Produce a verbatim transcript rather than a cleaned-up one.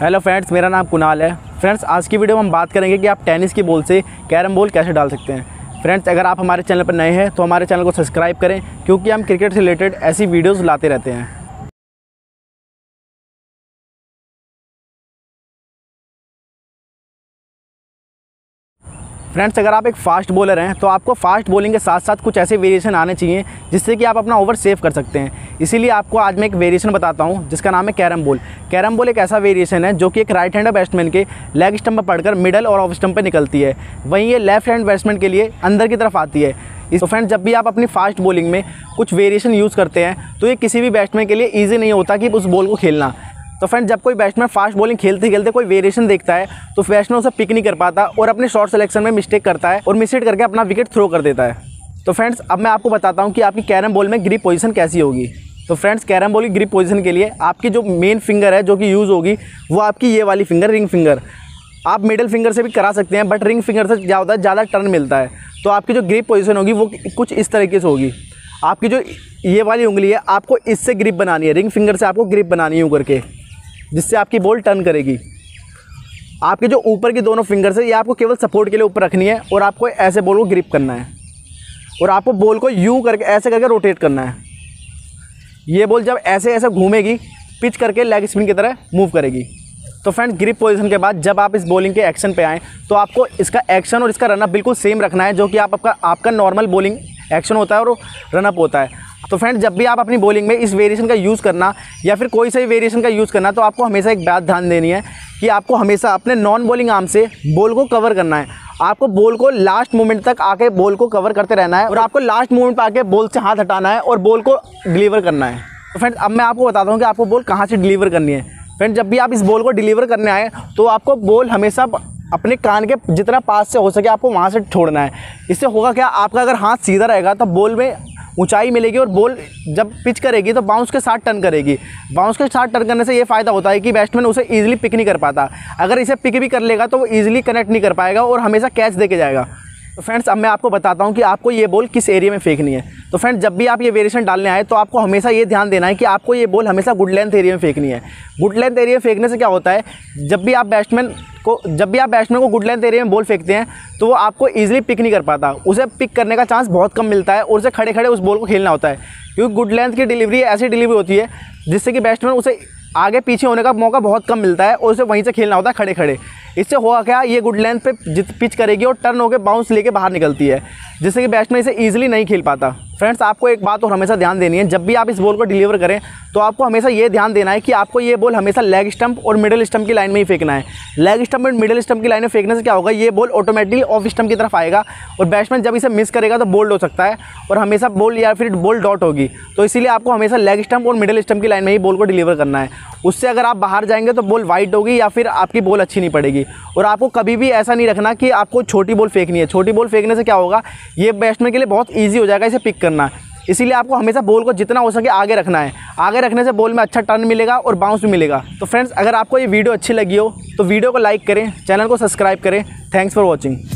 Hello friends, मेरा नाम कुणाल है। फ्रेंड्स, आज की वीडियो में हम बात करेंगे कि आप टेनिस की बॉल से कैरम बॉल कैसे डाल सकते हैं। फ्रेंड्स, अगर आप हमारे चैनल पर नए हैं तो हमारे चैनल को सब्सक्राइब करें, क्योंकि हम क्रिकेट से रिलेटेड ऐसी वीडियोस लाते रहते हैं। फ्रेंड्स, अगर आप एक फास्ट बॉलर हैं तो आपको फास्ट बॉलिंग के साथ साथ कुछ ऐसे वेरिएशन आने चाहिए जिससे कि आप अपना ओवर सेव कर सकते हैं। इसीलिए आपको आज मैं एक वेरिएशन बताता हूं जिसका नाम है कैरम बॉल। कैरम बॉल एक ऐसा वेरिएशन है जो कि एक राइट हैंड बैट्समैन के लेग स्टंप पर पड़कर मिडल और ऑफ स्टंप पर निकलती है। वहीं ये लेफ्ट हैंड बैट्समैन के लिए अंदर की तरफ आती है। इस तो फ्रेंड्स, जब भी आप अपनी फास्ट बॉलिंग में कुछ वेरिएशन यूज़ करते हैं तो ये किसी भी बैट्समैन के लिए ईजी नहीं होता कि उस बॉल को खेलना। तो फ्रेंड्स, जब कोई बैट्समैन फास्ट बॉलिंग खेलते खेलते कोई वेरिएशन देखता है तो बैट्समैन उसे पिक नहीं कर पाता और अपने शॉट सिलेक्शन में मिस्टेक करता है और मिस हिट करके अपना विकेट थ्रो कर देता है। तो फ्रेंड्स, अब मैं आपको बताता हूं कि आपकी कैरम बॉल में ग्रिप पोजीशन कैसी होगी। तो फ्रेंड्स, कैरम बॉल की ग्रिप पोजीशन के लिए आपकी जो मेन फिंगर है जो कि यूज़ होगी वो आपकी ये वाली फिंगर, रिंग फिंगर। आप मिडिल फिंगर से भी करा सकते हैं, बट रिंग फिंगर से क्या होता है, ज़्यादा टर्न मिलता है। तो आपकी जो ग्रिप पोजीशन होगी वो कुछ इस तरीके से होगी। आपकी जो ये वाली उंगली है आपको इससे ग्रिप बनानी है, रिंग फिंगर से आपको ग्रिप बनानी है ऊपर के, जिससे आपकी बॉल टर्न करेगी। आपके जो ऊपर की दोनों फिंगर्स है ये आपको केवल सपोर्ट के लिए ऊपर रखनी है और आपको ऐसे बॉल को ग्रिप करना है और आपको बॉल को यू करके ऐसे करके रोटेट करना है। ये बॉल जब ऐसे ऐसे घूमेगी, पिच करके लेग स्पिन की तरह मूव करेगी। तो फ्रेंड्स, ग्रिप पोजीशन के बाद जब आप इस बॉलिंग के एक्शन पे आएँ तो आपको इसका एक्शन और इसका रनअप बिल्कुल सेम रखना है, जो कि आप आपका आपका नॉर्मल बॉलिंग एक्शन होता है और रनअप होता है। तो फ्रेंड्स, जब भी आप अपनी बॉलिंग में इस वेरिएशन का यूज़ करना या फिर कोई से भी वेरिएशन का यूज़ करना, तो आपको हमेशा एक बात ध्यान देनी है कि आपको हमेशा अपने नॉन बॉलिंग आर्म से बॉल को कवर करना है। आपको बॉल को लास्ट मोमेंट तक आके बॉल को कवर करते रहना है और आपको लास्ट मोमेंट पर आके बॉल से हाथ हटाना है और बॉल को डिलीवर करना है। तो फ्रेंड्स, अब मैं आपको बताता हूँ कि आपको बॉल कहाँ से डिलीवर करनी है। फ्रेंड्स, जब भी आप इस बॉल को डिलीवर करने आए तो आपको बॉल हमेशा अपने कान के जितना पास से हो सके आपको वहाँ से छोड़ना है। इससे होगा क्या, आपका अगर हाथ सीधा रहेगा तो बॉल में ऊंचाई मिलेगी और बॉल जब पिच करेगी तो बाउंस के साथ टर्न करेगी। बाउंस के साथ टर्न करने से ये फ़ायदा होता है कि बैट्समैन उसे ईजिली पिक नहीं कर पाता। अगर इसे पिक भी कर लेगा तो वो ईजिली कनेक्ट नहीं कर पाएगा और हमेशा कैच देके जाएगा। तो फ्रेंड्स, अब मैं आपको बताता हूँ कि आपको ये बॉल किस एरिया में फेंकनी है। तो फ्रेंड्स, जब भी आप ये वेरिएशन डालने आए तो आपको हमेशा ये ध्यान देना है कि आपको ये बॉल हमेशा गुड लेंथ एरिया में फेंकनी है। गुड लेंथ एरिया फेंकने से क्या होता है, जब भी आप बैट्समैन को जब भी आप बैट्समैन को गुड लेंथ एरिया में बॉल फेंकते हैं तो वो आपको ईजिली पिक नहीं कर पाता। उसे पिक करने का चांस बहुत कम मिलता है और उसे खड़े खड़े उस बॉल को खेलना होता है, क्योंकि गुड लेंथ की डिलीवरी ऐसी डिलीवरी होती है जिससे कि बैट्समैन उसे आगे पीछे होने का मौका बहुत कम मिलता है और उसे वहीं से खेलना होता है खड़े खड़े। इससे होगा क्या, ये गुड लेंथ पे पिच करेगी और टर्न होकर बाउंस लेके बाहर निकलती है, जिससे कि बैट्समैन इसे ईजिली नहीं खेल पाता। फ्रेंड्स, आपको एक बात और हमेशा ध्यान देनी है, जब भी आप इस बॉल को डिलीवर करें तो आपको हमेशा ये ध्यान देना है कि आपको ये बॉल हमेशा लेग स्टंप और मिडिल स्टंप की लाइन में ही फेंकना है। लेग स्टंप और मिडिल स्टंप की लाइन में फेंकने से क्या होगा, ये बॉल ऑटोमेटिकली ऑफ स्टंप की तरफ आएगा और बैट्समैन जब इसे मिस करेगा तो बोल्ड हो सकता है और हमेशा बॉल या फिर बॉल डॉट होगी। तो इसीलिए आपको हमेशा लेग स्टंप और मिडिल स्टंप की लाइन में ही बॉल को डिलीवर करना है। उससे अगर आप बाहर जाएंगे तो बॉल वाइड होगी या फिर आपकी बॉल अच्छी नहीं पड़ेगी। और आपको कभी भी ऐसा नहीं रखना कि आपको छोटी बॉल फेंकनी है। छोटी बॉल फेंकने से क्या होगा, ये बैट्समैन के लिए बहुत ईजी हो जाएगा इसे पिक करना। इसीलिए आपको हमेशा बॉल को जितना हो सके आगे रखना है। आगे रखने से बॉल में अच्छा टर्न मिलेगा और बाउंस भी मिलेगा। तो फ्रेंड्स, अगर आपको ये वीडियो अच्छी लगी हो तो वीडियो को लाइक करें, चैनल को सब्सक्राइब करें। Thanks for watching.